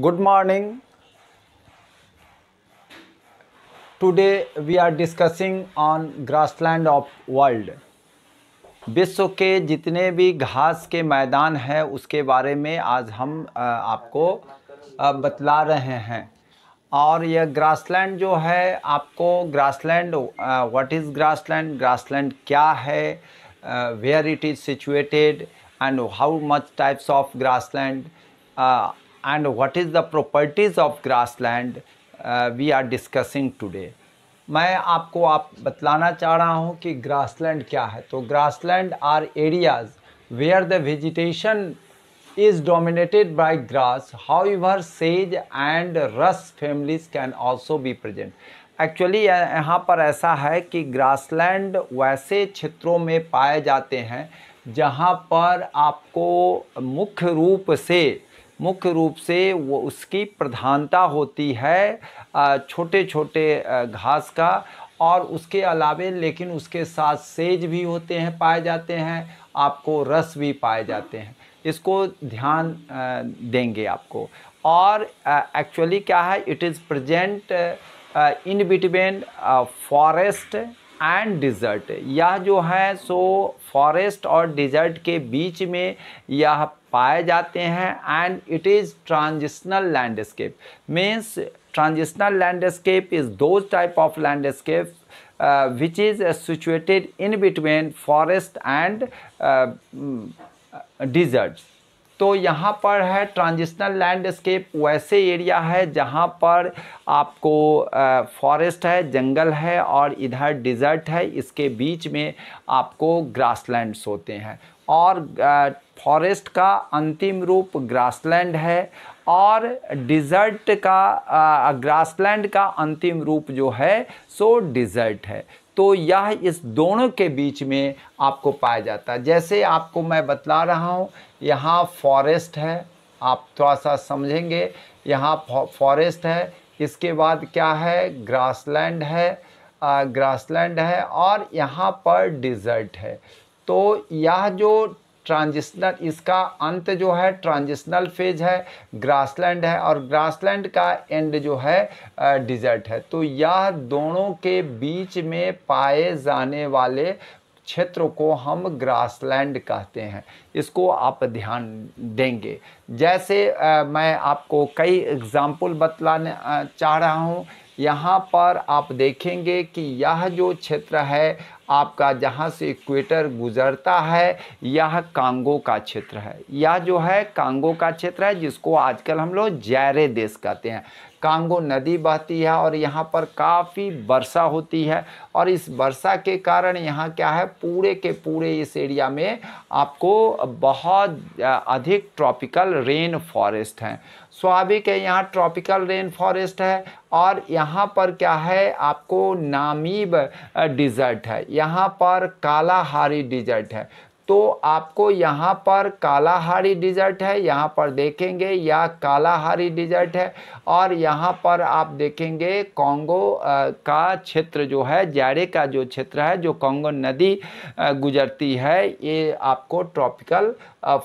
Good morning. Today we are discussing on grassland of world. विश्व के जितने भी घास के मैदान हैं उसके बारे में आज हम आपको बतला रहे हैं। और यह ग्रासलैंड जो है आपको grassland what is grassland, grassland क्या है, where it is situated and how much types of grassland and what is the properties of grassland we are discussing today. मैं आपको बतलाना चाह रहा हूँ कि grassland क्या है। तो grassland are areas where the vegetation is dominated by grass, however sage and rush families can also be present. Actually यहाँ पर ऐसा है कि grassland वैसे क्षेत्रों में पाए जाते हैं जहाँ पर आपको मुख्य रूप से वो उसकी प्रधानता होती है छोटे छोटे घास का, और उसके अलावे लेकिन उसके साथ सेज भी होते हैं, पाए जाते हैं, आपको रस भी पाए जाते हैं। इसको ध्यान देंगे आपको। और एक्चुअली क्या है, it is present in between forest and desert. यह जो है सो फॉरेस्ट और डिज़र्ट के बीच में यह पाए जाते हैं। And it is transitional landscape, means transitional landscape is those type of landscape which is situated in between forest and desert. तो यहाँ पर है ट्रांजिशनल लैंडस्केप, वैसे एरिया है जहाँ पर आपको फॉरेस्ट है, जंगल है और इधर डिजर्ट है, इसके बीच में आपको ग्रासलैंड्स होते हैं। और फॉरेस्ट का अंतिम रूप ग्रासलैंड है और डिज़र्ट का ग्रासलैंड का अंतिम रूप जो है सो डिज़र्ट है। तो यह इस दोनों के बीच में आपको पाया जाता है। जैसे आपको मैं बतला रहा हूँ, यहाँ फॉरेस्ट है, आप थोड़ा सा समझेंगे, यहाँ फॉरेस्ट है, इसके बाद क्या है ग्रासलैंड है, ग्रासलैंड है और यहाँ पर डिज़र्ट है। तो यह जो ट्रांजिशनल, इसका अंत जो है ट्रांजिशनल फेज है, ग्रासलैंड है, और ग्रासलैंड का एंड जो है डिजर्ट है। तो यह दोनों के बीच में पाए जाने वाले क्षेत्र को हम ग्रासलैंड कहते हैं। इसको आप ध्यान देंगे। जैसे मैं आपको कई एग्जाम्पल बतलाने चाह रहा हूँ। यहाँ पर आप देखेंगे कि यह जो क्षेत्र है आपका जहाँ से इक्वेटर गुजरता है, यह कांगो का क्षेत्र है। यह जो है कांगो का क्षेत्र है, जिसको आजकल हम लोग जायरे देश कहते हैं। कांगो नदी बहती है और यहाँ पर काफ़ी वर्षा होती है, और इस वर्षा के कारण यहाँ क्या है पूरे के पूरे इस एरिया में आपको बहुत अधिक ट्रॉपिकल रेन फॉरेस्ट हैं। स्वाभाविक है, यहाँ ट्रॉपिकल रेन फॉरेस्ट है और यहाँ पर क्या है आपको नामीब डिज़र्ट है, यहाँ पर कालाहारी डिज़र्ट है। तो आपको यहाँ पर कालाहारी डिज़र्ट है, यहाँ पर देखेंगे यह कालाहारी डिज़र्ट है, और यहाँ पर आप देखेंगे कांगो का क्षेत्र जो है, जायरे का जो क्षेत्र है, जो कांगो नदी गुजरती है, ये आपको ट्रॉपिकल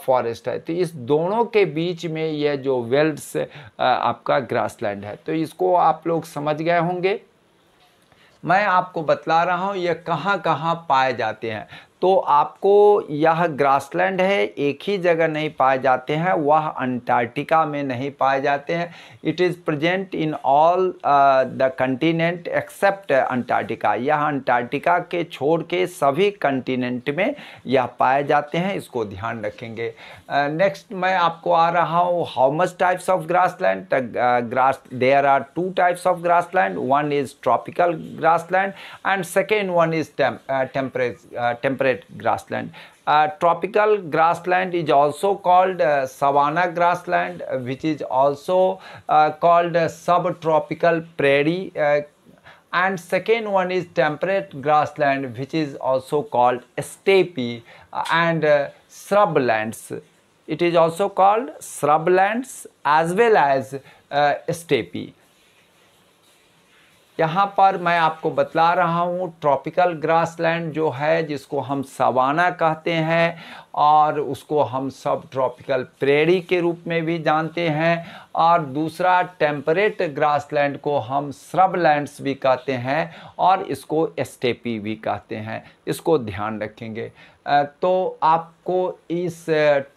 फॉरेस्ट है। तो इस दोनों के बीच में यह जो वेल्ड्स आपका ग्रासलैंड है। तो इसको आप लोग समझ गए होंगे। मैं आपको बतला रहा हूँ ये कहाँ कहाँ पाए जाते हैं। तो आपको यह ग्रासलैंड है एक ही जगह नहीं पाए जाते हैं, वह अंटार्कटिका में नहीं पाए जाते हैं। It is present in all the continent except Antarctica. यह अंटार्कटिका के छोड़ के सभी कंटिनेंट में यह पाए जाते हैं, इसको ध्यान रखेंगे। नेक्स्ट मैं आपको आ रहा हूँ how much types of grassland. There are two types of grassland, one is tropical grassland and second one is temperate grassland. Tropical grassland is also called savanna grassland, which is also called subtropical prairie, and second one is temperate grassland, which is also called steppe and shrublands. It is also called shrublands as well as steppe. यहाँ पर मैं आपको बतला रहा हूँ tropical grassland जो है जिसको हम सवाना कहते हैं और उसको हम सब ट्रॉपिकल प्रेरी के रूप में भी जानते हैं, और दूसरा टेम्परेट ग्रासलैंड को हम श्रबलैंड्स भी कहते हैं और इसको स्टेपी भी कहते हैं, इसको ध्यान रखेंगे। तो आपको इस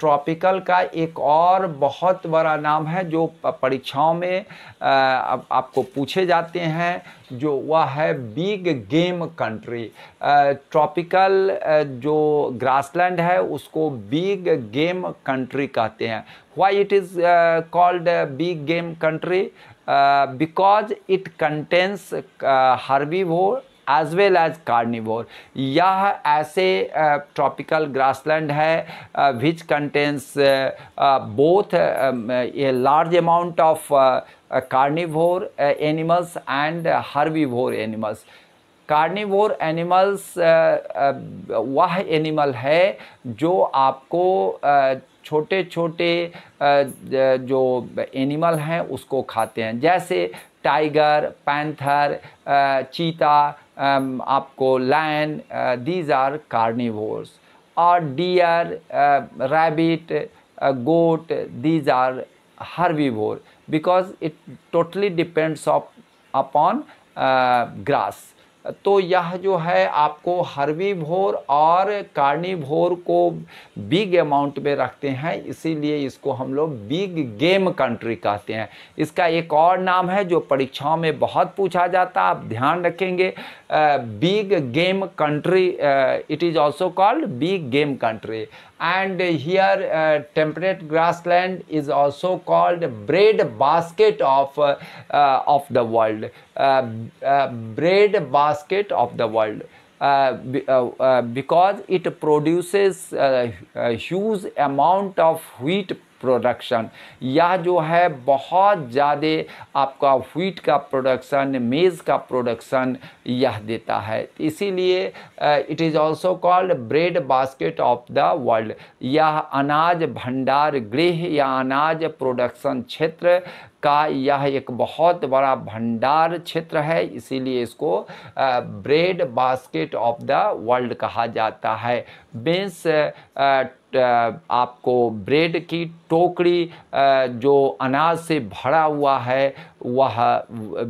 ट्रॉपिकल का एक और बहुत बड़ा नाम है जो परीक्षाओं में आपको पूछे जाते हैं, जो वह है बिग गेम कंट्री। ट्रॉपिकल जो ग्रासलैंड है उसको बिग गेम कंट्री कहते हैं। Why it is called big game country? Because it contains herbivore as well as carnivore. यह ऐसे tropical grassland है which contains both a large amount of carnivore animals and herbivore animals. Carnivore animals वह animal है जो आपको छोटे छोटे जो एनिमल हैं उसको खाते हैं, जैसे टाइगर, पैंथर, चीता, आपको लायन, दीज आर कार्निवोर्स, और deer, rabbit, goat, these are herbivore, because it totally depends upon grass. तो यह जो है आपको हर्बीवोर और कार्निवोर को बिग अमाउंट में रखते हैं, इसीलिए इसको हम लोग बिग गेम कंट्री कहते हैं। इसका एक और नाम है जो परीक्षाओं में बहुत पूछा जाता है, आप ध्यान रखेंगे, big game country. It is also called big game country. And here temperate grassland is also called bread basket of the world. Bread basket of the world because it produces a huge amount of wheat production. यह जो है बहुत ज़्यादा आपका wheat का production, मेज़ का production यह देता है, इसीलिए it is also called bread basket of the world. यह अनाज भंडार गृह या अनाज प्रोडक्शन क्षेत्र का यह एक बहुत बड़ा भंडार क्षेत्र है, इसीलिए इसको bread basket of the world कहा जाता है। मीन्स आपको ब्रेड की टोकरी जो अनाज से भरा हुआ है वह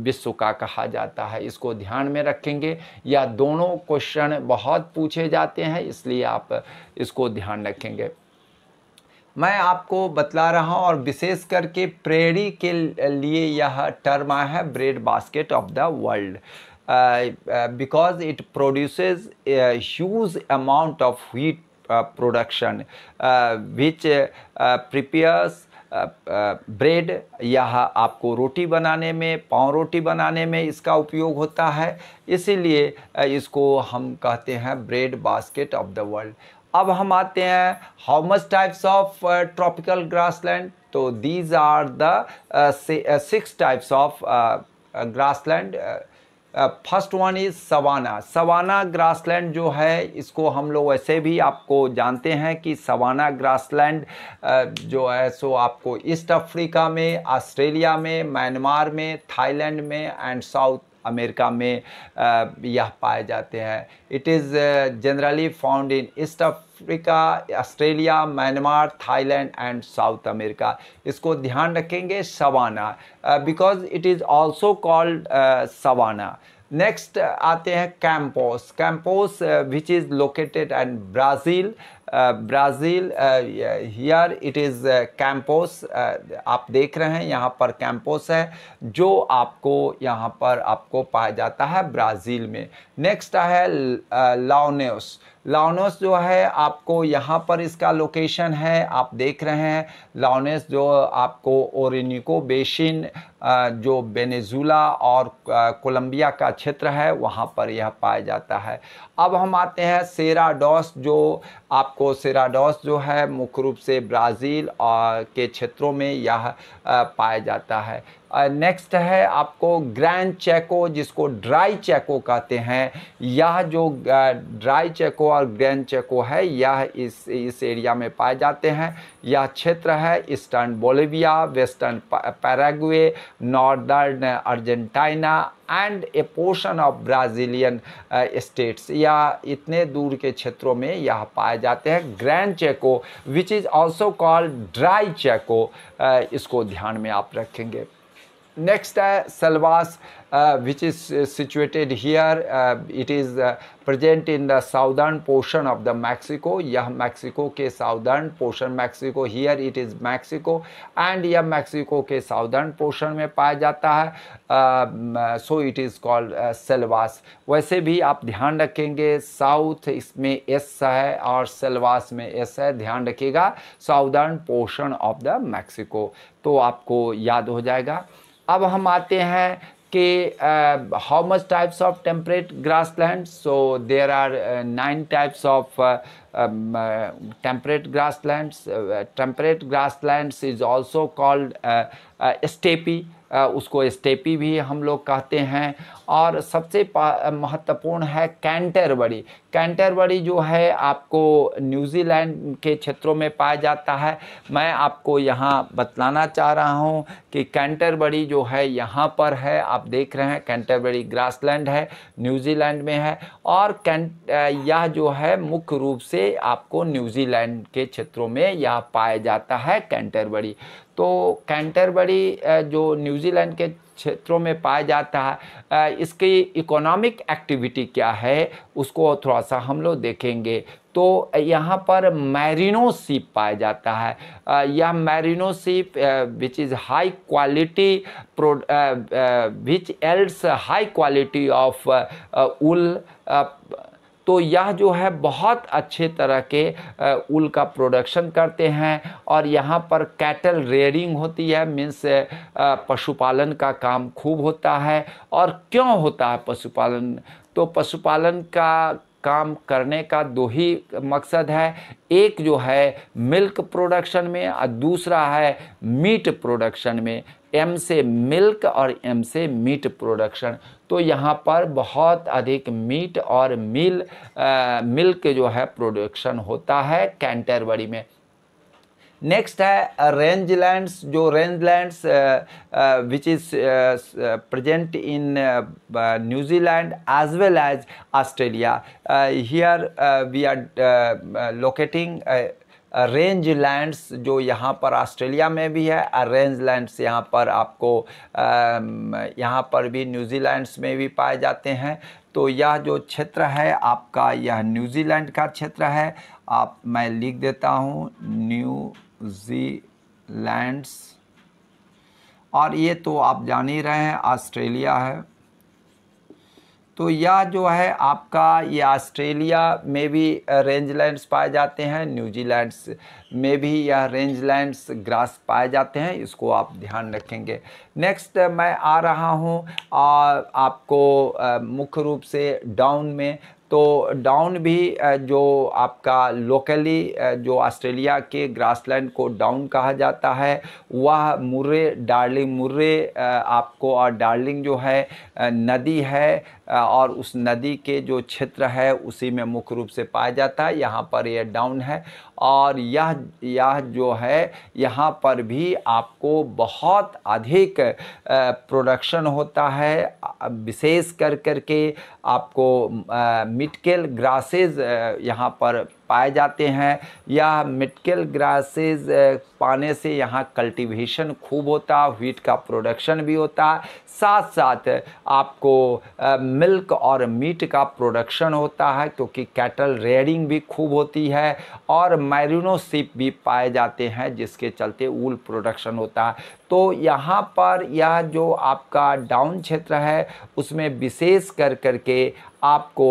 विश्व का कहा जाता है, इसको ध्यान में रखेंगे। या दोनों क्वेश्चन बहुत पूछे जाते हैं, इसलिए आप इसको ध्यान रखेंगे। मैं आपको बतला रहा हूँ, और विशेष करके प्रेरी के लिए यह टर्म आया है bread basket of the world, because it produces huge amount of wheat production which prepares bread. यह आपको रोटी बनाने में, पाव रोटी बनाने में इसका उपयोग होता है, इसीलिए इसको हम कहते हैं bread basket of the world. अब हम आते हैं how much types of tropical grassland. तो these are the 6 types of grassland. First one is savanna. Savanna grassland जो है इसको हम लोग वैसे भी आपको जानते हैं कि सवाना ग्रासलैंड जो है सो आपको ईस्ट अफ्रीका में, ऑस्ट्रेलिया में, म्यांमार में, थाईलैंड में एंड साउथ अमेरिका में यह पाए जाते हैं। It is generally found in east Africa, Australia, Myanmar, Thailand and south America. इसको ध्यान रखेंगे savanna, because it is also called savanna. Next आते हैं campos. Campos which is located and Brazil. Brazil here it is campos, आप देख रहे हैं यहाँ पर कैम्पोस है जो आपको यहाँ पर आपको पाया जाता है ब्राज़ील में। नेक्स्ट है लाओनेस। लाओनेस जो है आपको यहाँ पर इसका लोकेशन है, आप देख रहे हैं लाओनेस जो आपको ओरिनिको बेसिन, जो वेनेजुला और कोलंबिया का क्षेत्र है वहाँ पर यह पाया जाता है। अब हम आते हैं सेराडोस, जो आपको सेराडोस जो है मुख्य रूप से ब्राज़ील और के क्षेत्रों में यह पाया जाता है। नेक्स्ट है आपको ग्रैंड चैको, जिसको ड्राई चैको कहते हैं। यह जो ड्राई चैको और ग्रैंड चैको है, यह इस एरिया में पाए जाते हैं। यह क्षेत्र है eastern Bolivia, western Paraguay, northern Argentina and a portion of Brazilian states. यह इतने दूर के क्षेत्रों में यह पाए जाते हैं, grand Chaco which is also called dry Chaco. इसको ध्यान में आप रखेंगे। नेक्स्ट है selvas, which is situated here. It is present in the southern portion of the Mexico. यह मैक्सिको के southern portion, Mexico here it is Mexico, and यह Mexico के साउदर्न पोर्शन में पाया जाता है। So it is called selvas. वैसे भी आप ध्यान रखेंगे, साउथ इसमें एस है और सेल्वास में एस है, ध्यान रखिएगा, southern portion of the Mexico, तो आपको याद हो जाएगा। अब हम आते हैं कि how much types of temperate grasslands. So there are 9 types of temperate grasslands. Temperate grasslands is also called steppe. उसको स्टेपी भी हम लोग कहते हैं। और सबसे महत्वपूर्ण है कैंटरबरी। कैंटरबरी जो है आपको न्यूजीलैंड के क्षेत्रों में पाया जाता है। मैं आपको यहाँ बतलाना चाह रहा हूँ कि कैंटरबरी जो है यहाँ पर है, आप देख रहे हैं कैंटरबरी ग्रासलैंड है, न्यूजीलैंड में है। और यह जो है मुख्य रूप से आपको न्यूजीलैंड के क्षेत्रों में यह पाया जाता है कैंटरबरी। तो कैंटरबरी जो न्यूजीलैंड के क्षेत्रों में पाया जाता है, इसकी इकोनॉमिक एक्टिविटी क्या है उसको थोड़ा सा हम लोग देखेंगे। तो यहाँ पर मैरिनो सीप पाया जाता है। यह merino sheep which is high quality which else high quality of wool. तो यह जो है बहुत अच्छे तरह के ऊल का प्रोडक्शन करते हैं। और यहाँ पर कैटल रेयरिंग होती है, मीन्स पशुपालन का काम खूब होता है। और क्यों होता है पशुपालन? तो पशुपालन का काम करने का दो ही मकसद है, एक जो है मिल्क प्रोडक्शन में और दूसरा है मीट प्रोडक्शन में, एम से मिल्क और एम से मीट प्रोडक्शन। तो यहाँ पर बहुत अधिक मीट और मिल्क जो है प्रोडक्शन होता है कैंटरबरी में। नेक्स्ट है रेंजलैंड्स। जो rangelands which is present in New Zealand as well as Australia. Here we are locating rangelands, जो यहाँ पर ऑस्ट्रेलिया में भी है, रेंजलैंड्स यहाँ पर आपको यहाँ पर भी न्यूजीलैंड्स में भी पाए जाते हैं। तो यह जो क्षेत्र है आपका, यह न्यूजीलैंड का क्षेत्र है। मैं लिख देता हूँ न्यूजीलैंड्स, और ये तो आप जान ही रहे हैं ऑस्ट्रेलिया है। तो यह जो है आपका, ये ऑस्ट्रेलिया में भी रेंजलैंड्स पाए जाते हैं, न्यूजीलैंड्स में भी यह रेंजलैंड्स ग्रास पाए जाते हैं, इसको आप ध्यान रखेंगे। नेक्स्ट मैं आ रहा हूँ आपको मुख्य रूप से डाउन में। तो डाउन भी जो आपका लोकली जो ऑस्ट्रेलिया के ग्रासलैंड को डाउन कहा जाता है, वह मुर्रे, डार्लिंग, मुर्रे आपको, और डार्लिंग जो है नदी है, और उस नदी के जो क्षेत्र है उसी में मुख्य रूप से पाया जाता है। यहाँ पर यह डाउन है। और यह जो है यहाँ पर भी आपको बहुत अधिक प्रोडक्शन होता है, विशेष कर करके आपको मिटकेल ग्रासेस यहाँ पर पाए जाते हैं। यह मिटकेल ग्रासेस पाने से यहाँ कल्टीवेशन खूब होता है, व्हीट का प्रोडक्शन भी होता है, साथ साथ आपको मिल्क और मीट का प्रोडक्शन होता है, क्योंकि कैटल रेयरिंग भी खूब होती है। और मैरिनो सीप भी पाए जाते हैं, जिसके चलते वूल प्रोडक्शन होता है। तो यहाँ पर यह जो आपका डाउन क्षेत्र है उसमें विशेष कर करके आपको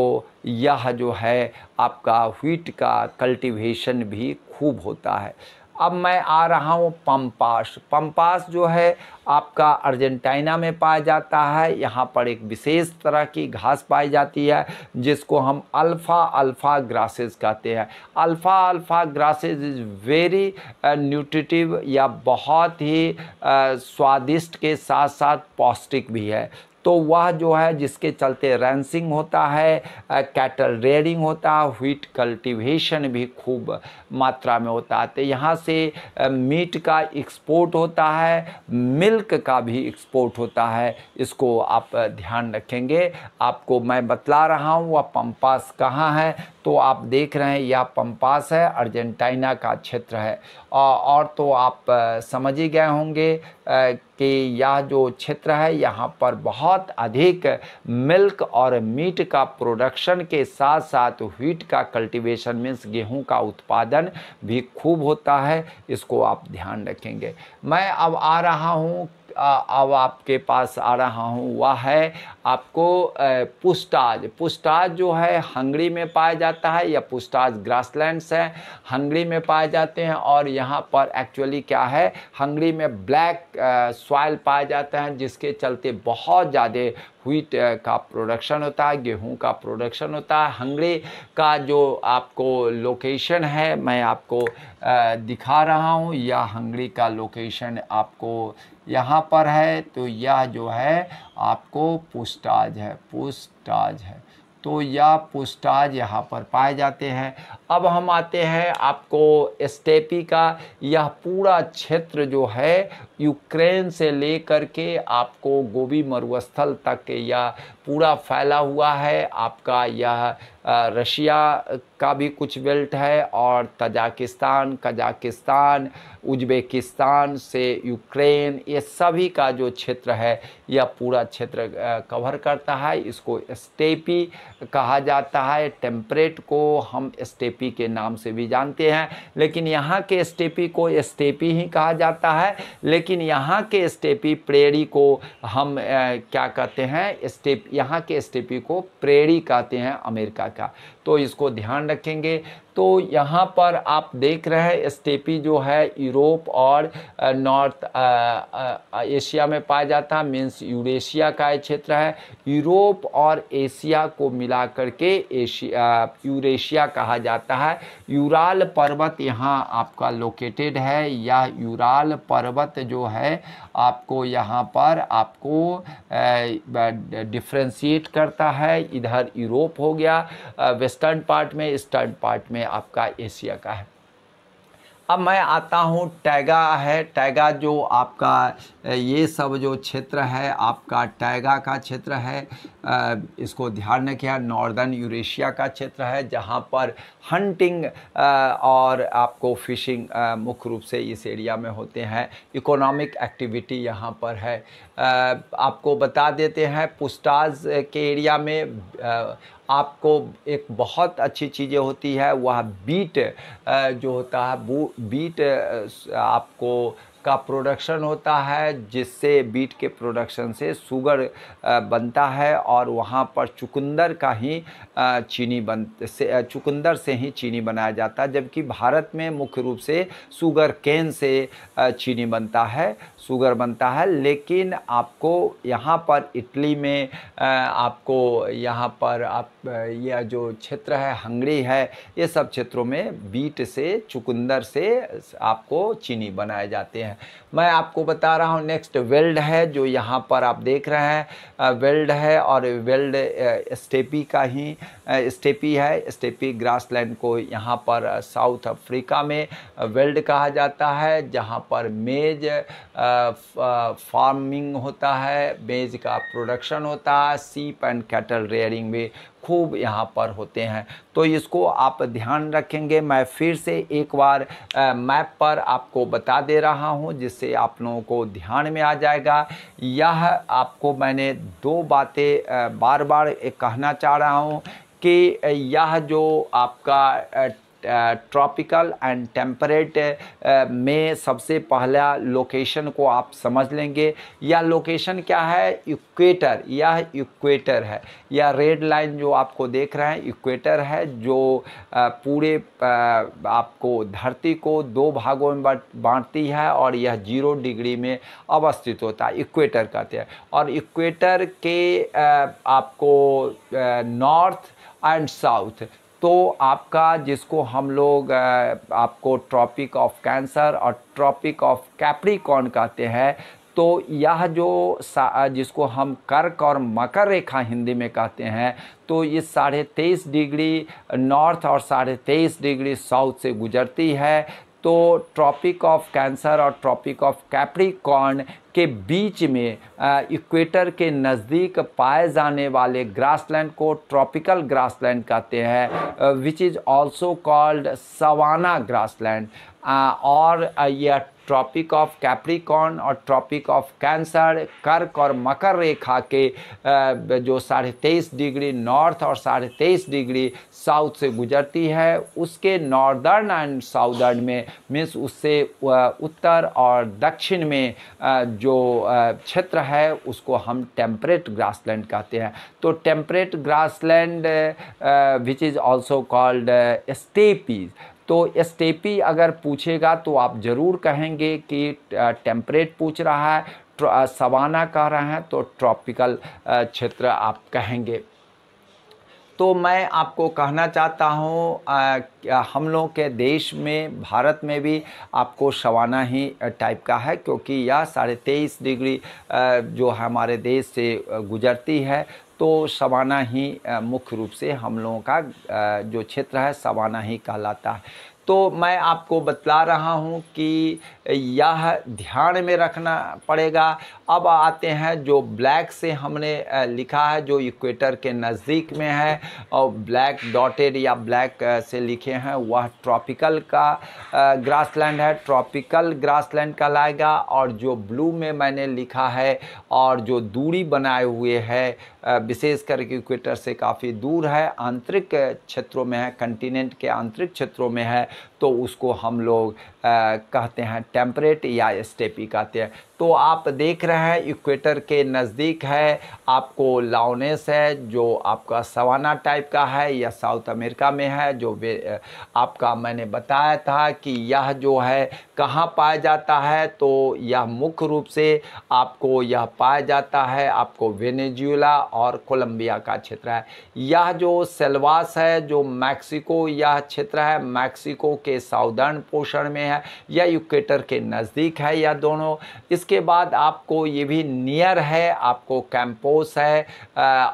यह जो है आपका व्हीट का कल्टीवेशन भी खूब होता है। अब मैं आ रहा हूँ पम्पास। पम्पास जो है आपका अर्जेंटीना में पाया जाता है। यहाँ पर एक विशेष तरह की घास पाई जाती है जिसको हम अल्फा ग्रासेस कहते हैं। Alfa grasses is very nutritive या बहुत ही स्वादिष्ट के साथ साथ पौष्टिक भी है। तो वह जो है जिसके चलते रैंसिंग होता है, कैटल रेडिंग होता है, व्हीट कल्टीवेशन भी खूब मात्रा में होता है। तो यहाँ से मीट का एक्सपोर्ट होता है, मिल्क का भी एक्सपोर्ट होता है। इसको आप ध्यान रखेंगे। आपको मैं बतला रहा हूँ वह पम्पास कहाँ है। तो आप देख रहे हैं यह पम्पास है, अर्जेंटीना का क्षेत्र है। और तो आप समझ ही गए होंगे कि यह जो क्षेत्र है यहाँ पर बहुत अधिक मिल्क और मीट का प्रोडक्शन के साथ साथ व्हीट का कल्टीवेशन मीन्स गेहूं का उत्पादन भी खूब होता है। इसको आप ध्यान रखेंगे। मैं अब आ रहा हूँ, अब आपके पास आ रहा हूँ, वह है आपको पुस्टाज। पुस्टाज जो है हंगरी में पाया जाता है, या पुस्टाज ग्रासलैंड्स हैं हंगरी में पाए जाते हैं। और यहाँ पर एक्चुअली क्या है, हंगरी में ब्लैक सॉइल पाए जाते हैं जिसके चलते बहुत ज़्यादा व्हीट का प्रोडक्शन होता है, गेहूं का प्रोडक्शन होता है। हंगरी का जो आपको लोकेशन है मैं आपको दिखा रहा हूं। यह हंगरी का लोकेशन आपको यहां पर है। तो यह जो है आपको पुस्टाज है, पुस्टाज है। तो यह पुस्टाज यहाँ पर पाए जाते हैं। अब हम आते हैं आपको स्टेपी का। यह पूरा क्षेत्र जो है यूक्रेन से लेकर के आपको गोबी मरुस्थल तक यह पूरा फैला हुआ है। आपका यह रशिया का भी कुछ बेल्ट है, और तजाकिस्तान, कजाकिस्तान, उज्बेकिस्तान से यूक्रेन, ये सभी का जो क्षेत्र है यह पूरा क्षेत्र कवर करता है। इसको स्टेपी कहा जाता है। टेम्परेट को हम स्टेपी के नाम से भी जानते हैं, लेकिन यहाँ के स्टेपी को स्टेपी ही कहा जाता है। लेकिन यहाँ के स्टेपी प्रेरी को हम क्या कहते हैं, यहाँ के स्टेपी को प्रेरी कहते हैं अमेरिका का। तो इसको ध्यान रखेंगे। तो यहाँ पर आप देख रहे हैं स्टेपी जो है यूरोप और नॉर्थ एशिया में पाया जाता है, मीन्स यूरेशिया का क्षेत्र है। यूरोप और एशिया को मिला करके यूरेशिया कहा जाता है। यूराल पर्वत यहाँ आपका लोकेटेड है। यह यूराल पर्वत जो है आपको यहाँ पर आपको डिफ्रेंशिएट करता है। इधर यूरोप हो गया वेस्टर्न पार्ट में, ईस्टर्न पार्ट में आपका एशिया का है। अब मैं आता हूँ टाइगा है। टाइगा जो आपका ये सब जो क्षेत्र है आपका टाइगा का क्षेत्र है। इसको ध्यान रखिए, नॉर्दर्न यूरेशिया का क्षेत्र है जहाँ पर हंटिंग और आपको फिशिंग मुख्य रूप से इस एरिया में होते हैं। इकोनॉमिक एक्टिविटी यहाँ पर है। आपको बता देते हैं पुस्टाज के एरिया में आपको एक बहुत अच्छी चीज़ें होती है। वह बीट जो होता है, बीट आपको का प्रोडक्शन होता है, जिससे बीट के प्रोडक्शन से शुगर बनता है। और वहाँ पर चुकंदर का ही चीनी चुकंदर से ही चीनी बनाया जाता है, जबकि भारत में मुख्य रूप से शुगर केन से चीनी बनता है, शुगर बनता है। लेकिन आपको यहाँ पर इटली में आपको यहाँ पर यह जो क्षेत्र है हंगरी है, ये सब क्षेत्रों में बीट से चुकंदर से आपको चीनी बनाए जाते हैं। मैं आपको बता रहा हूँ नेक्स्ट वेल्ड है, जो यहाँ पर आप देख रहे हैं वेल्ड है। और वेल्ड स्टेपी का ही स्टेपी है। स्टेपी ग्रासलैंड को यहाँ पर साउथ अफ्रीका में वेल्ड कहा जाता है, जहाँ पर मेज फार्मिंग होता है, मेज का प्रोडक्शन होता है, सीप एंड कैटल रेयरिंग भी खूब यहाँ पर होते हैं। तो इसको आप ध्यान रखेंगे। मैं फिर से एक बार मैप पर आपको बता दे रहा हूँ जिससे आप लोगों को ध्यान में आ जाएगा। यह आपको मैंने दो बातें बार बार कहना चाह रहा हूँ कि यह जो आपका ट्रॉपिकल एंड टेम्परेट में सबसे पहला लोकेशन को आप समझ लेंगे। यह लोकेशन क्या है? इक्वेटर। यह इक्वेटर है। यह रेड लाइन जो आपको देख रहे हैं इक्वेटर है, जो पूरे आपको धरती को दो भागों में बांटती है और यह 0 डिग्री में अवस्थित होता है, इक्वेटर कहते हैं। और इक्वेटर के आपको नॉर्थ एंड साउथ, तो आपका जिसको हम लोग आपको ट्रॉपिक ऑफ कैंसर और ट्रॉपिक ऑफ कैप्रिकॉर्न कहते हैं, तो यह जो जिसको हम कर्क और मकर रेखा हिंदी में कहते हैं, तो ये 23.5 डिग्री नॉर्थ और 23.5 डिग्री साउथ से गुजरती है। तो ट्रॉपिक ऑफ कैंसर और ट्रॉपिक ऑफ कैप्रिकॉर्न के बीच में इक्वेटर के नज़दीक पाए जाने वाले ग्रासलैंड को ट्रॉपिकल ग्रासलैंड कहते हैं, which is also called savanna grassland. और यह ट्रॉपिक ऑफ कैप्रिकॉर्न और ट्रॉपिक ऑफ कैंसर कर्क और मकर रेखा के जो 23.5 डिग्री नॉर्थ और 23.5 डिग्री साउथ से गुजरती है, उसके नॉर्दर्न एंड साउदर्न में मीन्स उससे उत्तर और दक्षिण में जो क्षेत्र है उसको हम टेम्परेट ग्रासलैंड कहते हैं। तो temperate grassland which is also called steppes. तो स्टेपी अगर पूछेगा तो आप ज़रूर कहेंगे कि टेम्परेट पूछ रहा है, सवाना कह रहे हैं, तो ट्रॉपिकल क्षेत्र आप कहेंगे। तो मैं आपको कहना चाहता हूँ हम लोग के देश में, भारत में भी आपको सवाना ही टाइप का है, क्योंकि यह 23.5 डिग्री जो हमारे देश से गुजरती है, तो सवाना ही मुख्य रूप से हम लोगों का जो क्षेत्र है सवाना ही कहलाता है। तो मैं आपको बतला रहा हूँ कि यह ध्यान में रखना पड़ेगा। अब आते हैं जो ब्लैक से हमने लिखा है, जो इक्वेटर के नज़दीक में है और ब्लैक डॉटेड या ब्लैक से लिखे हैं, वह ट्रॉपिकल का ग्रासलैंड है, ट्रॉपिकल ग्रासलैंड कहलाएगा। और जो ब्लू में मैंने लिखा है और जो दूरी बनाए हुए है, विशेष करके इक्वेटर से काफ़ी दूर है, आंतरिक क्षेत्रों में है, कंटिनेंट के आंतरिक क्षेत्रों में है, तो उसको हम लोग कहते हैं टेम्परेट या स्टेपी कहते हैं। तो आप देख रहे हैं इक्वेटर के नज़दीक है, आपको लाओनेस है जो आपका सवाना टाइप का है, या साउथ अमेरिका में है जो आपका मैंने बताया था कि यह जो है कहाँ पाया जाता है, तो यह मुख्य रूप से आपको यह पाया जाता है आपको वेनेजुएला और कोलंबिया का क्षेत्र है। यह जो सेल्वास है जो मैक्सिको, यह क्षेत्र है मैक्सिको के साउदर्न पोर्शन में है, यह इक्वेटर के नज़दीक है यह दोनों। इसके बाद आपको ये भी नियर है, आपको कैंपोस है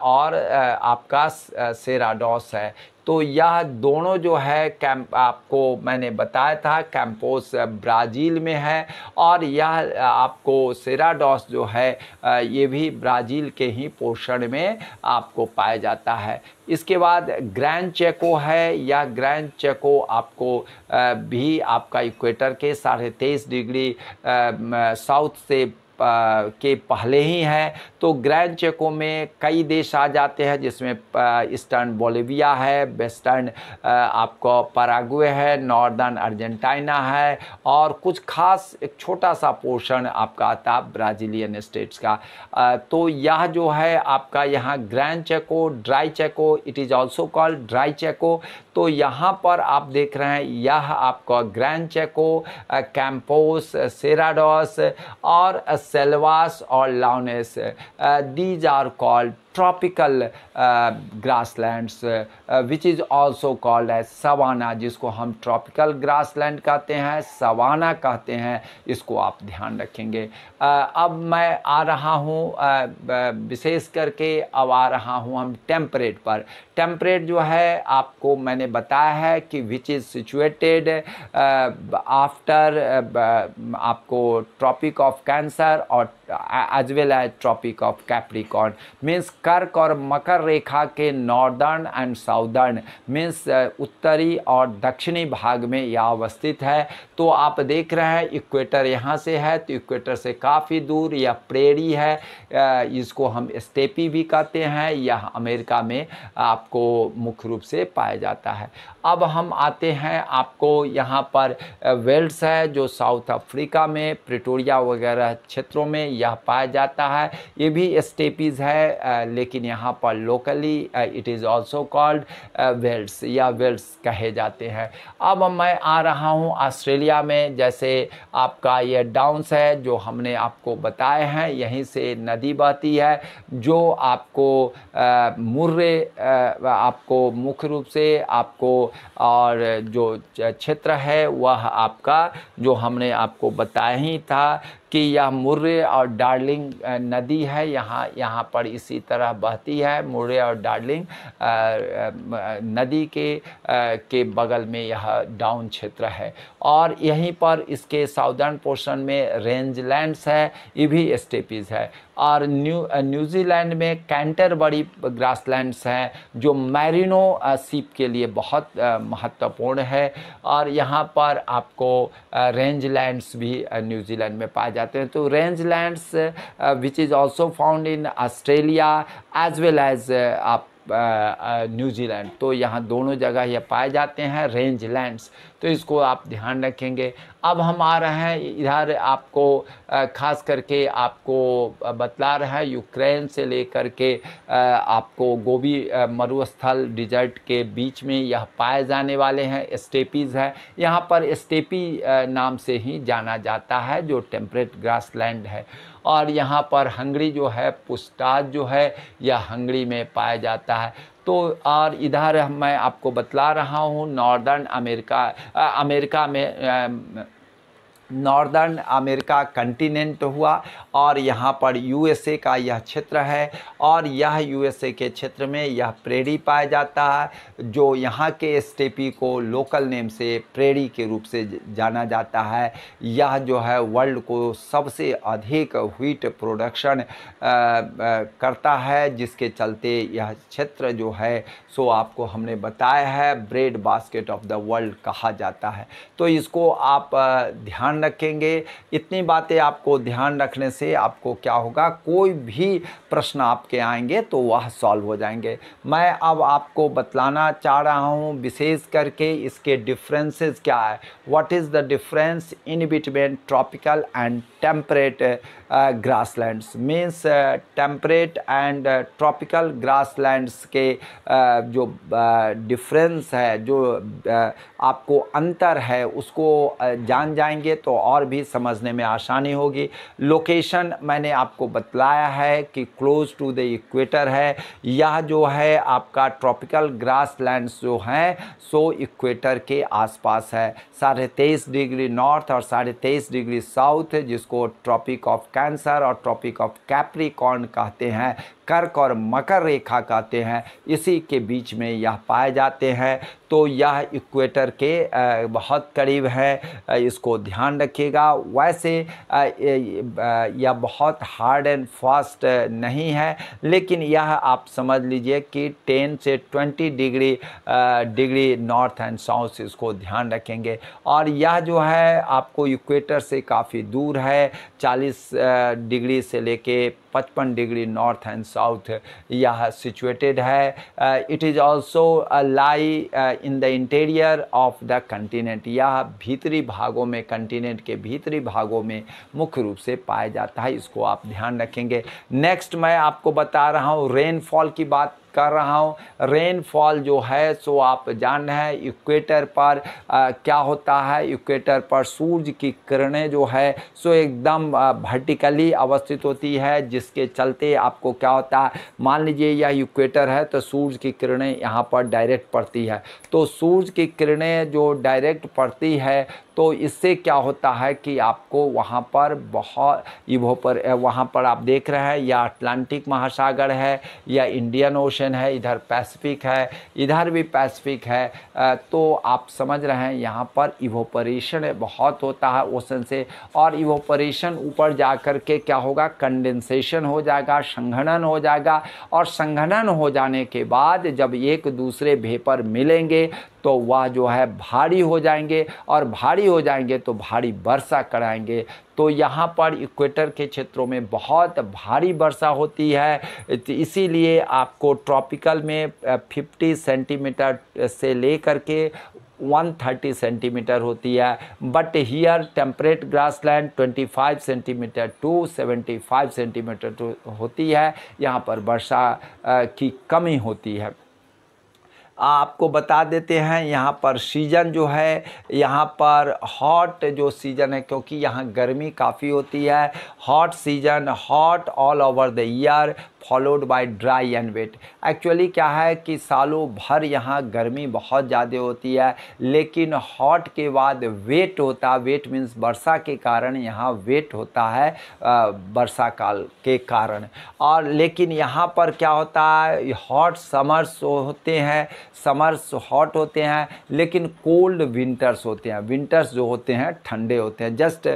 और आपका सेराडोस है। तो यह दोनों जो है आपको मैंने बताया था कैंपोस ब्राज़ील में है और यह आपको सेराडोस जो है ये भी ब्राज़ील के ही पोर्शन में आपको पाया जाता है। इसके बाद ग्रैन चेको है, या ग्रैन चेको आपको भी आपका इक्वेटर के 23.5 डिग्री साउथ से के पहले ही है। तो ग्रैन चेको में कई देश आ जाते हैं, जिसमें ईस्टर्न बोलिविया है, वेस्टर्न आपको पराग्वे है, नॉर्दर्न अर्जेंटीना है और कुछ खास एक छोटा सा पोर्शन आपका आता है ब्राज़ीलियन स्टेट्स का। तो यह जो है आपका यहाँ gran Chaco, dry Chaco, it is also called dry Chaco. तो यहाँ पर आप देख रहे हैं यह आपका ग्रैन चेको, कैंपोस, सेराडोस और सेल्वास और llanos, these are called tropical grasslands which is also called as savanna, जिसको हम ट्रॉपिकल ग्रासलैंड कहते हैं, सवाना कहते हैं, इसको आप ध्यान रखेंगे। अब मैं आ रहा हूँ विशेष करके अब आ रहा हूँ हम टेम्परेट पर। टेम्परेट जो है आपको मैंने बताया है कि विच इज़ सिचुएटेड आफ्टर आपको ट्रॉपिक ऑफ कैंसर और as well as Tropic of Capricorn, means कर्क और मकर रेखा के नॉर्दर्न एंड साउदर्न मीन्स उत्तरी और दक्षिणी भाग में यह अवस्थित है। तो आप देख रहे हैं इक्वेटर यहाँ से है, तो इक्वेटर से काफ़ी दूर यह प्रेरी है, इसको हम स्टेपी भी कहते हैं। यह अमेरिका में आपको मुख्य रूप से पाया जाता है। अब हम आते हैं, आपको यहाँ पर वेल्ड्स है जो साउथ अफ्रीका में प्रिटोरिया वगैरह क्षेत्रों में यह पाया जाता है। ये भी स्टेपीज़ है लेकिन यहाँ पर locally it is also called velds या वेल्ड्स कहे जाते हैं। अब मैं आ रहा हूँ ऑस्ट्रेलिया में, जैसे आपका ये डाउन्स है जो हमने आपको बताए हैं, यहीं से नदी बहती है जो आपको मुर्रे आपको मुख्य रूप से आपको, और जो क्षेत्र है वह आपका जो हमने आपको बताया ही था कि यह मुर्रे और डार्लिंग नदी है, यहाँ पर इसी तरह बहती है। मुर्रे और डार्लिंग नदी के बगल में यह डाउन क्षेत्र है, और यहीं पर इसके साउदर्न पोर्शन में रेंज लैंड्स है, ये भी स्टेपीज़ है। और न्यूजीलैंड में कैंटरबरी ग्रासलैंड्स हैं जो मैरिनो सीप के लिए बहुत महत्वपूर्ण है, और यहाँ पर आपको रेंज लैंड्स भी न्यूजीलैंड में पाए जाते हैं। तो range lands which is also found in Australia as well as आप न्यूजीलैंड, तो यहाँ दोनों जगह यह पाए जाते हैं रेंज लैंड्स, तो इसको आप ध्यान रखेंगे। अब हम आ रहे हैं इधर, आपको ख़ास करके आपको बतला रहा है यूक्रेन से लेकर के आपको गोबी मरुस्थल डिजर्ट के बीच में यह पाए जाने वाले हैं स्टेपीज़ है। यहाँ पर स्टेपी नाम से ही जाना जाता है जो टेम्परेट ग्रासलैंड है, और यहाँ पर हंगरी जो है पुष्टा जो है यह हंगरी में पाया जाता है। तो और इधर मैं आपको बतला रहा हूँ नॉर्दर्न अमेरिका, अमेरिका में नॉर्दर्न अमेरिका कंटिनेंट हुआ, और यहाँ पर यूएसए का यह क्षेत्र है, और यह यूएसए के क्षेत्र में यह प्रेरी पाया जाता है जो यहाँ के स्टेपी को लोकल नेम से प्रेरी के रूप से जाना जाता है। यह जो है वर्ल्ड को सबसे अधिक व्हीट प्रोडक्शन करता है, जिसके चलते यह क्षेत्र जो है सो आपको हमने बताया है bread basket of the world कहा जाता है। तो इसको आप ध्यान रखेंगे। इतनी बातें आपको ध्यान रखने से आपको क्या होगा, कोई भी प्रश्न आपके आएंगे तो वह सॉल्व हो जाएंगे। मैं अब आपको बतलाना चाह रहा हूँ विशेष करके इसके डिफरेंसेस क्या है, what is the difference in between tropical and temperate grasslands means temperate and tropical grasslands के जो डिफरेंस है, जो आपको अंतर है उसको जान जाएंगे तो और भी समझने में आसानी होगी। लोकेशन मैंने आपको बतलाया है कि क्लोज टू द इक्वेटर है, यह जो है आपका ट्रॉपिकल ग्रासलैंड्स जो हैं सो इक्वेटर के आसपास है। 23.5 डिग्री नॉर्थ और 23.5 डिग्री साउथ, जिसको ट्रॉपिक ऑफ कैंसर और ट्रॉपिक ऑफ कैप्रिकॉर्न कहते हैं, कर्क और मकर रेखा कहते हैं, इसी के बीच में यह पाए जाते हैं। तो यह इक्वेटर के बहुत करीब है, इसको ध्यान रखिएगा। वैसे यह बहुत हार्ड एंड फास्ट नहीं है, लेकिन यह आप समझ लीजिए कि 10 से 20 डिग्री नॉर्थ एंड साउथ, इसको ध्यान रखेंगे। और यह जो है आपको इक्वेटर से काफ़ी दूर है, 40 डिग्री से लेके 55 डिग्री नॉर्थ एंड साउथ यह सिचुएटेड है। It is also lie in the interior of the continent, यह भीतरी भागों में, कंटिनेंट के भीतरी भागों में मुख्य रूप से पाया जाता है, इसको आप ध्यान रखेंगे। नेक्स्ट मैं आपको बता रहा हूँ रेनफॉल की बात कर रहा हूँ। रेनफॉल जो है सो आप जान रहे हैं इक्वेटर पर क्या होता है, इक्वेटर पर सूरज की किरणें जो है सो एकदम वर्टिकली अवस्थित होती है, जिसके चलते आपको क्या होता है, मान लीजिए यह इक्वेटर है तो सूरज की किरणें यहाँ पर डायरेक्ट पड़ती है, तो सूरज की किरणें जो डायरेक्ट पड़ती है तो इससे क्या होता है कि आपको वहाँ पर बहुत वहाँ पर आप देख रहे हैं, या अटलांटिक महासागर है या इंडियन ओशन है, इधर पैसिफिक है, इधर भी पैसिफिक है। तो आप समझ रहे हैं यहाँ पर इवोपरेशन बहुत होता है ओशन से, और इवोपरेशन ऊपर जा कर के क्या होगा, कंडेंसेशन हो जाएगा, संघनन हो जाएगा, और संघनन हो जाने के बाद जब एक दूसरे वेपर मिलेंगे तो वह जो है भारी हो जाएंगे, और भारी हो जाएंगे तो भारी वर्षा कराएंगे। तो यहाँ पर इक्वेटर के क्षेत्रों में बहुत भारी वर्षा होती है, इसीलिए आपको ट्रॉपिकल में 50 सेंटीमीटर से लेकर के 130 सेंटीमीटर होती है, but here temperate grassland 25 centimetre to 75 centimetre होती है, यहाँ पर वर्षा की कमी होती है। आपको बता देते हैं यहाँ पर सीज़न जो है, यहाँ पर हॉट जो सीज़न है, क्योंकि यहाँ गर्मी काफ़ी होती है, hot season, hot all over the year followed by dry and wet. Actually क्या है कि सालों भर यहाँ गर्मी बहुत ज़्यादा होती है, लेकिन हॉट के बाद वेट होता, वेट मीन्स वर्षा के कारण यहाँ वेट होता है, वर्षा काल के कारण। और लेकिन यहाँ पर क्या होता है, हॉट समर्स होते हैं, समर्स हॉट होते हैं, लेकिन कोल्ड विंटर्स होते हैं, विंटर्स जो होते हैं ठंडे होते हैं। जस्ट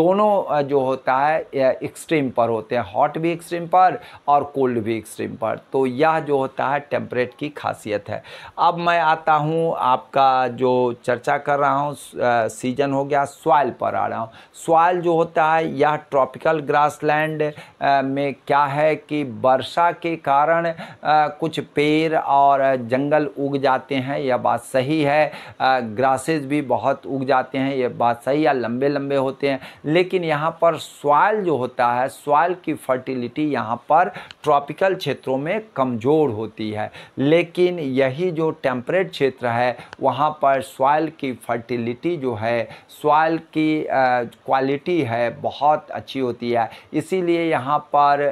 दोनों जो होता है एक्सट्रीम पर होते हैं, हॉट भी एक्सट्रीम पर और कोल्ड भी एक्सट्रीम पर। तो यह जो होता है टेम्परेट की खासियत है। अब मैं आता हूँ, आपका जो चर्चा कर रहा हूँ सीजन हो गया, सॉइल पर आ रहा हूँ। सॉइल जो होता है, यह ट्रॉपिकल ग्रासलैंड में क्या है कि वर्षा के कारण कुछ पेड़ और जंगल उग जाते हैं, यह बात सही है, ग्रासेस भी बहुत उग जाते हैं, यह बात सही है, लंबे लंबे होते हैं। लेकिन यहाँ पर सॉइल जो होता है, सॉइल की फर्टिलिटी यहाँ पर ट्रॉपिकल क्षेत्रों में कमज़ोर होती है, लेकिन यही जो टेम्परेट क्षेत्र है वहाँ पर सॉइल की फर्टिलिटी जो है, सॉइल की क्वालिटी है बहुत अच्छी होती है। इसीलिए यहाँ पर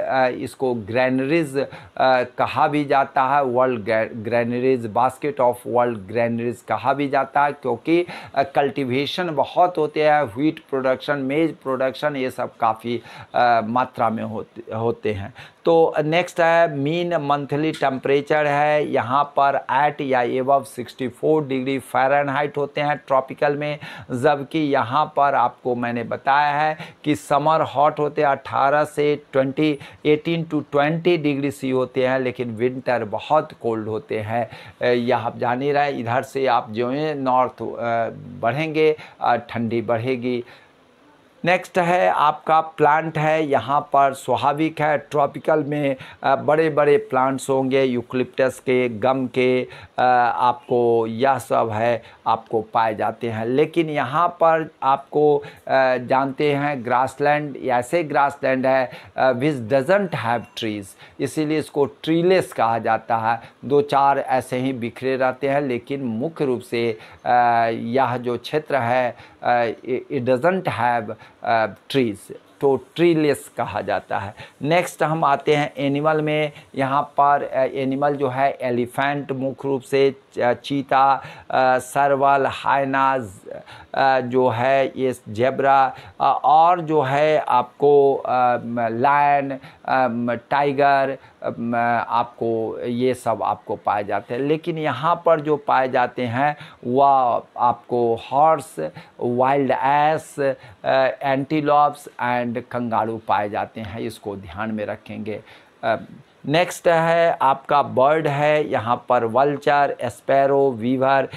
इसको ग्रेनरीज कहा भी जाता है, world granaries, basket of world granaries कहा भी जाता है, क्योंकि कल्टीवेशन बहुत होते हैं, व्हीट प्रोडक्शन, मेज प्रोडक्शन, ये सब काफ़ी मात्रा में होते हैं। तो नेक्स्ट है मीन मंथली टेम्परेचर है, यहाँ पर एट या एबव 64 डिग्री फ़ारेनहाइट होते हैं ट्रॉपिकल में, जबकि यहाँ पर आपको मैंने बताया है कि समर हॉट होते हैं, 18 टू 20 डिग्री सी होते हैं, लेकिन विंटर बहुत कोल्ड होते हैं। यह आप जान ही रहे, इधर से आप जो है नॉर्थ बढ़ेंगे ठंडी बढ़ेगी। नेक्स्ट है आपका प्लांट है, यहाँ पर स्वाभाविक है ट्रॉपिकल में बड़े बड़े प्लांट्स होंगे, यूकलिप्टस के, गम के, आपको यह सब है आपको पाए जाते हैं। लेकिन यहाँ पर आपको जानते हैं ग्रासलैंड, ऐसे ग्रासलैंड है विच डजंट हैव ट्रीज़, इसीलिए इसको ट्रीलेस कहा जाता है। दो चार ऐसे ही बिखरे रहते हैं, लेकिन मुख्य रूप से यह जो क्षेत्र है इट डजंट हैव ट्रीज, तो ट्रीलेस कहा जाता है। नेक्स्ट हम आते हैं एनिमल में, यहाँ पर एनिमल जो है एलिफेंट मुख्य रूप से, चीता, सर्वल, हाइना जो है, ये जेब्रा, और जो है आपको लायन, टाइगर, आपको ये सब आपको पाए जाते हैं। लेकिन यहाँ पर जो पाए जाते हैं वह आपको horse, wild ass, antelopes and kangaroo पाए जाते हैं, इसको ध्यान में रखेंगे। नेक्स्ट है आपका बर्ड है, यहाँ पर vulture, sparrow, weaver,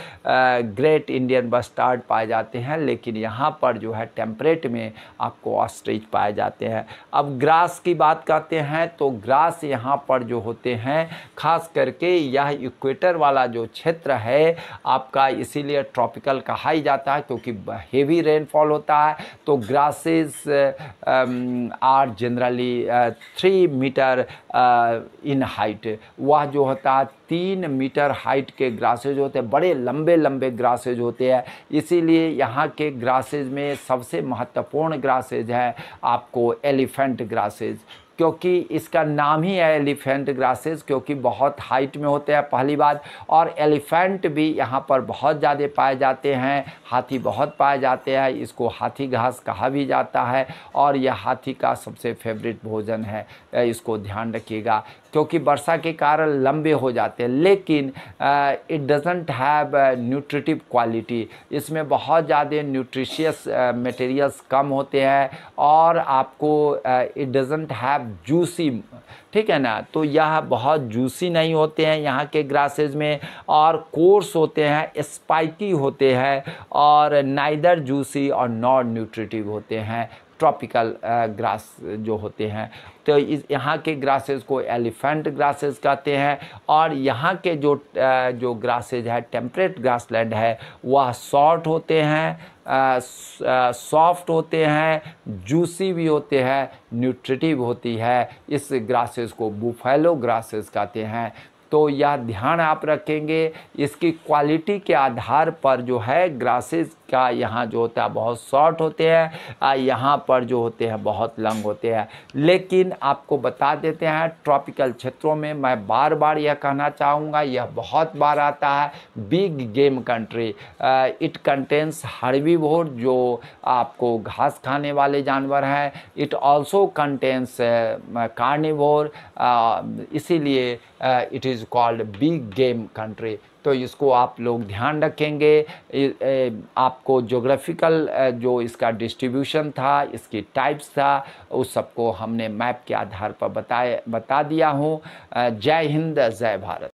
great Indian bustard पाए जाते हैं, लेकिन यहाँ पर जो है टेम्परेट में आपको ऑस्ट्रिच पाए जाते हैं। अब ग्रास की बात करते हैं, तो ग्रास यहाँ पर जो होते हैं, खास करके यह इक्वेटर वाला जो क्षेत्र है आपका, इसीलिए ट्रॉपिकल कहा ही जाता है, क्योंकि हेवी रेनफॉल होता है। तो grasses are generally 3 metre in height, वह जो होता है 3 मीटर हाइट के ग्रासेज होते हैं, बड़े लंबे लंबे ग्रासेज होते हैं। इसीलिए यहाँ के ग्रासेज में सबसे महत्वपूर्ण ग्रासेज है आपको एलिफेंट ग्रासेज। क्योंकि इसका नाम ही है एलिफेंट ग्रासेस, क्योंकि बहुत हाइट में होते हैं पहली बात, और एलिफेंट भी यहाँ पर बहुत ज़्यादा पाए जाते हैं, हाथी बहुत पाए जाते हैं, इसको हाथी घास कहा भी जाता है और यह हाथी का सबसे फेवरेट भोजन है, इसको ध्यान रखिएगा क्योंकि वर्षा के कारण लंबे हो जाते हैं। लेकिन it doesn't have nutritive quality, इसमें बहुत ज़्यादा न्यूट्रिशियस मटेरियल्स कम होते हैं और आपको इट डजंट हैव जूसी, ठीक है ना, तो यह बहुत जूसी नहीं होते हैं यहाँ के ग्रासेज में, और कोर्स होते हैं, स्पाइकी होते हैं और नाइदर जूसी और नॉट न्यूट्रिटिव होते हैं ट्रॉपिकल ग्रास जो होते हैं। तो इस यहाँ के ग्रासेस को एलिफेंट ग्रासेस कहते हैं। और यहाँ के जो ग्रासेस है टेम्परेट ग्रासलैंड है, वह शॉर्ट होते हैं, सॉफ्ट होते हैं, जूसी भी होते हैं, न्यूट्रिटिव होती है। इस ग्रासेस को बुफेलो ग्रासेस कहते हैं। तो यह ध्यान आप रखेंगे, इसकी क्वालिटी के आधार पर जो है ग्रासेस का यहाँ जो होता है बहुत शॉर्ट होते हैं, यहाँ पर जो होते हैं बहुत लंग होते हैं। लेकिन आपको बता देते हैं ट्रॉपिकल क्षेत्रों में, मैं बार बार यह कहना चाहूँगा, यह बहुत बार आता है, big game country, it contains herbivore जो आपको घास खाने वाले जानवर हैं, इट ऑल्सो कंटेन्स कार्निवोर, इसीलिए it is called big game country. तो इसको आप लोग ध्यान रखेंगे। आपको ज्योग्राफिकल जो इसका डिस्ट्रीब्यूशन था, इसकी टाइप्स था, उस सबको हमने मैप के आधार पर बता दिया हूँ। जय हिंद, जय भारत।